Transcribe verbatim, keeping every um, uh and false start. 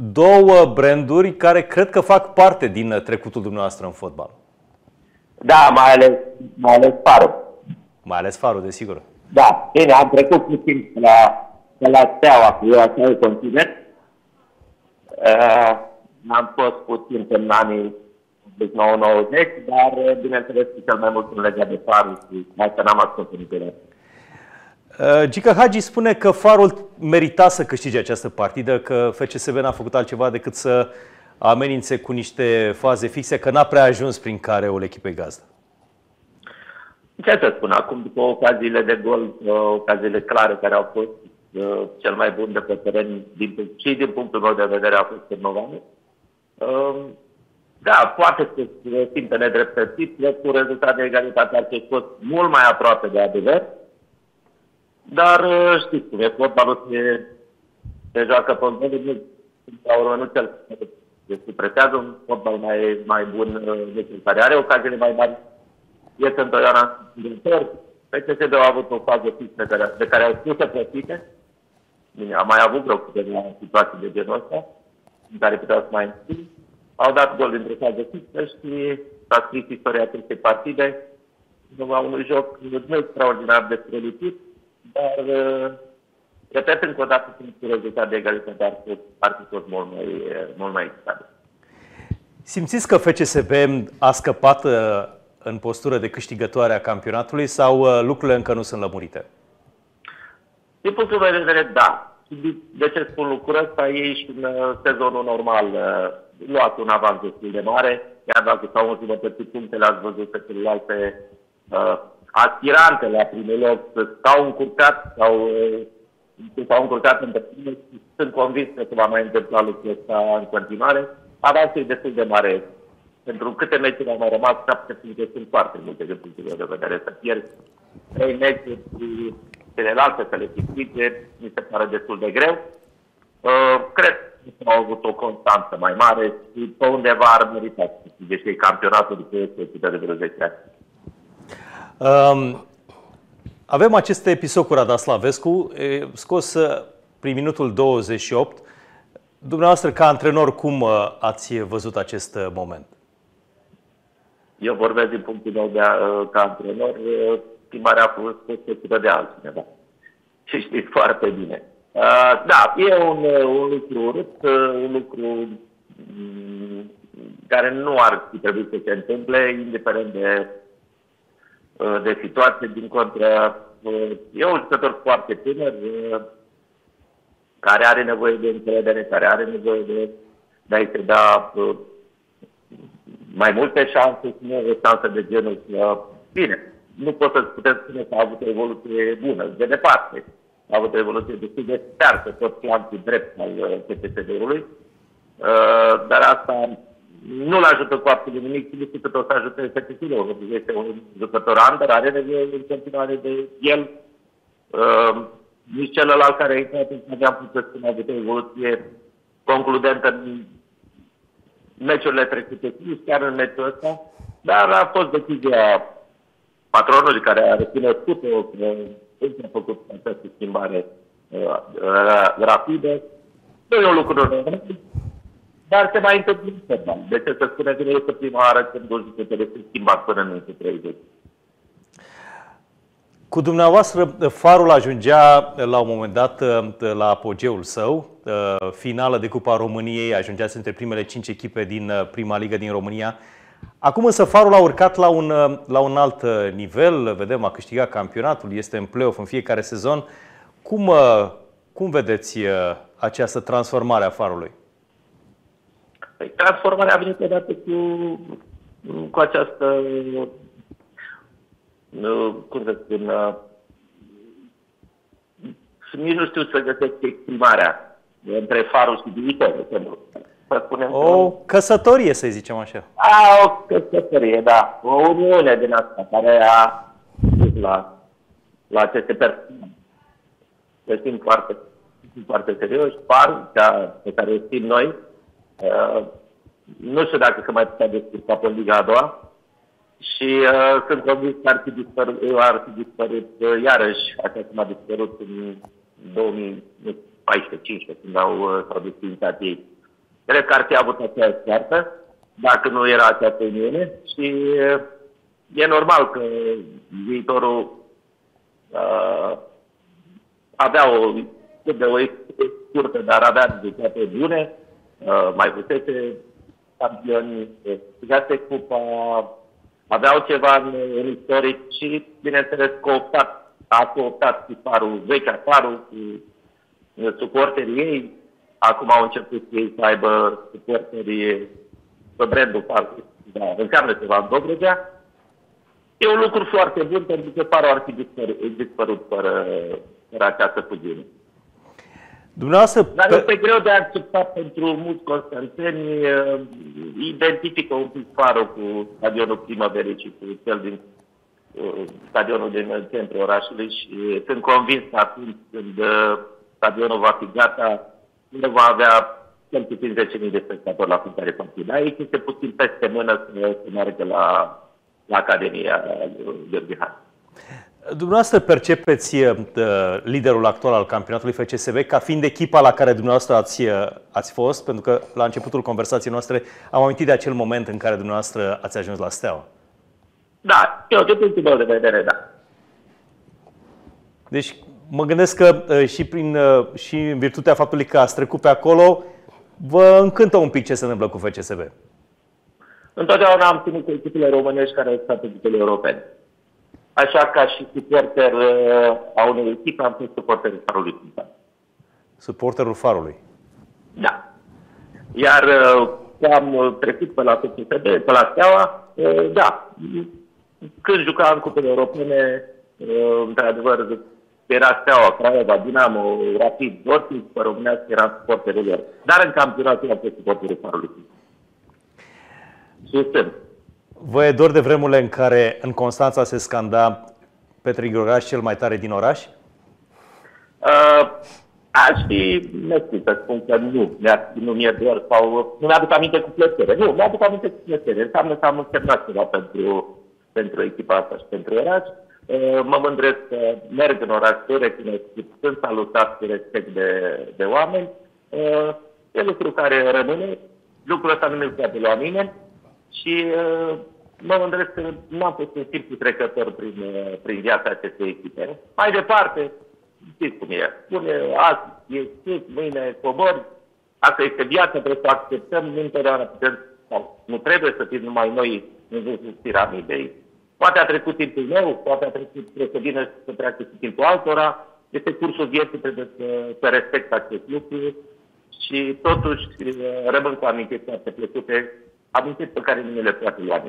două branduri care cred că fac parte din trecutul dumneavoastră în fotbal. Da, mai ales, mai ales Farul. Mai ales Farul, desigur. Da, bine, am trecut puțin la, la Steaua, eu așa îl consider. Uh, am fost puțin în anii nouăzeci, dar bineînțeles că cel mai mult îmi legea de Farul și asta n-am ascultat de Gică Hagi spune că Farul merita să câștige această partidă, că F C S B n-a făcut altceva decât să amenințe cu niște faze fixe, că n-a prea ajuns prin care o echipei gazdă. Ce să spun acum, după ocaziile de gol, ocaziile clare care au fost, cel mai bun de pe teren, din, și din punctul meu de vedere, a fost Târnovanu. Da, poate să se simte nedreptățit, cred că rezultat de egalitate ar fi fost mult mai aproape de adevăr. Dar știți cum e, fotbalul se, se joacă pe un nivel, sau rămânul cel se supresează, un fotbal mai, mai bun decât care are ocaziile mai mari. Este întotdeauna învățător. P C S B a avut o fază fixă de care au spus să plătite. Bine, am mai avut vreo câteva situații de genul ăsta, în care puteau să mai înscrii. Au dat gol dintr-o fază fixă și s-a scris istoria acestei partide. La un joc nu extraordinar de strălucit, dar, repet, încă o dată, sunt rezultat de egalitate, dar ar fi fost mult mai, mult mai excitant. Simțiți că F C S B a scăpat în postură de câștigătoare a campionatului sau lucrurile încă nu sunt lămurite? Din punctul meu de vedere, da. De ce spun lucrul ăsta? Ei și în sezonul normal luați un avans destul de mare, iar dacă s-au înjumătățit punctele, ați văzut că celelalte uh, aspirantele a primelor s-au încurcat, s-au uh, încurcat între prime și sunt convins că se va mai întâmpla lucrul ăsta în continuare. Avansul e destul de mare. Pentru câte meciuri au mai rămas, șapte puncte sunt foarte multe din punctul meu de vedere. Să pierzi trei meciuri și celelalte să le câștige, mi se pare destul de greu. Uh, cred că au avut o constanță mai mare și pe undeva ar merita să câștige și campionatul după este de vreo zece ani. Um, avem acest episod cu Radaslavescu, scos prin minutul douăzeci și opt. Dumneavoastră, ca antrenor, cum ați văzut acest moment? Eu vorbesc din punctul meu de a, ca antrenor, schimbarea a fost perspectivă de altcineva. Și știți foarte bine. Uh, da, e un, un lucru urât, un lucru care nu ar fi trebuit să se întâmple, indiferent de, de situație. Din contră, e un jucător foarte tânăr, care are nevoie de încredere, care are nevoie de, de a-i se da mai multe șanse, nu o șansă de genul. Bine, nu pot să putem spune că a avut o evoluție bună, de departe. A avut o evoluție destul de steartă, tot plantul drept al P T S D-ului, dar asta nu l-ajută cu absolut nimic, nici cât o să ajute efectivul. Este un jucător under, are nevoie în continuare de el. Nici celălalt care a intrat în aveam putut să spună de o evoluție concludentă în meciurile trecute, nici chiar în meciul ăsta, dar a fost decizia patronului care a recunoscut că a făcut această schimbare uh, rapidă. Nu e un lucru normal, dar se mai întâmplă în fotbal. De ce să spune că nu este prima oară când o jucătoare se schimbă până în treizeci. Cu dumneavoastră, Farul ajungea la un moment dat la apogeul său, finală de Cupa României, ajungeați între primele cinci echipe din Prima Ligă din România. Acum însă Farul a urcat la un, la un alt nivel, vedem, a câștigat campionatul, este în play-off în fiecare sezon. Cum, cum vedeți această transformare a Farului? Transformarea a venit odată cu, cu această... cum să spun, uh, nici nu știu să găsesc exprimarea între Farul și viitorul. Să spunem o că... căsătorie, să zicem așa. A, o căsătorie, da. O uniune din asta care a dus la, la aceste persoane. Să știm foarte, foarte serios, Farul, pe care o știm noi, uh, nu știu dacă se mai putea descurca pe Liga a doua. Și uh, sunt convins că ar fi dispărut, ar fi dispărut uh, iarăși, așa cum a dispărut în două mii paisprezece două mii cincisprezece, când au uh, produs ființat ei. Cred că ar fi avut această ceartă, dacă nu era această uniune, și e normal că viitorul uh, avea o, de o scurtă, dar avea rezultate bune, uh, mai puțete campioni, câștigase cupa, aveau ceva în, în istoric și, bineînțeles, că optat, a cooptat și Farul, vechea Farul, cu suporterii ei. Acum au început ei să aibă suporterii pe brandul Farului, da, înseamnă ceva în Dobrogea. E un lucru foarte bun, pentru că Farul ar fi dispărut, dispărut fără, fără această fugire. Dumneavoastră... Dar este greu de acceptat pentru mulți constanțeni. Identifică un pic Farul cu Stadionul Primaverii și cu cel din uh, stadionul din centrul orașului și sunt convins că atunci când uh, stadionul va fi gata, nu va avea cel puțin zece mii de spectatori la fiecare partid. Aici este puțin peste mână să meargă la, la Academia Gică Hagi. Dumneavoastră percepeți uh, liderul actual al campionatului F C S B ca fiind echipa la care dumneavoastră ați, uh, ați fost? Pentru că la începutul conversației noastre am amintit de acel moment în care dumneavoastră ați ajuns la Steaua. Da, eu din punctul meu de vedere, da. Deci mă gândesc că uh, și, prin, uh, și în virtutea faptului că ați trecut pe acolo, vă încântă un pic ce se întâmplă cu F C S B. Întotdeauna am ținut cu echipele românești care au stat echipele europene. Așa ca și suporter uh, a unei echipe, am fost suporterul Farului. Suporterul Farului? Da. Iar uh, am trecut pe la F C S B, pe la Steaua, uh, da. Când jucam cupele europene, uh, într-adevăr, era Steaua, Craiova, Dinamo, Rapid, Ortiz, pe românească era suporterul lor. Dar în campionatul am fost suporterul Farului. Susțin. Vă e dor de vremurile în care în Constanța se scanda Petre Grigoraș cel mai tare din oraș? Uh, aș fi nesit să spun că nu, nu mi-e dor sau nu mi-aduc aminte cu plăcere. Nu, mi-aduc aminte cu plăcere. Înseamnă că am însemnat ceva pentru, pentru echipa asta și pentru oraș. Uh, mă mândresc că merg în oraș, se recunosc, sunt salutat cu respect de, de oameni. Uh, e lucru care rămâne. Lucrul ăsta nu mi-l poate lua nimeni. Și uh, mă mândresc că nu am fost un simplu trecător prin, uh, prin viața acestei echipe. Mai departe, știți cum e. Spune, azi e sus, mâine cobori. Asta este viața, trebuie să o acceptăm. Nu întotdeauna putem, sau nu trebuie să fim numai noi în vârful piramidei. Poate a trecut timpul meu, poate a trecut, trebuie să vină să treacă și timpul altora. Este cursul vieții, trebuie să, să respect acest lucru. Și totuși uh, rămân cu amintiri foarte plăcute. Amintiri pe care nu le poate lua.